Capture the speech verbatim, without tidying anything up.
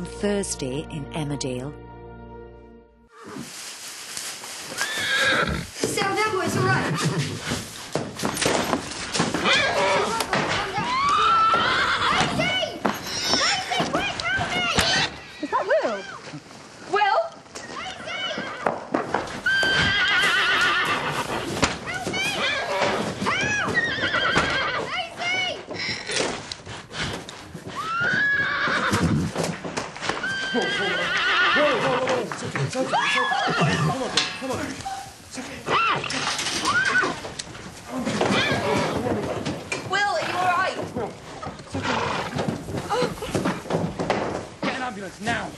on Thursday in Emmerdale. Settle down, boys, all right. Now!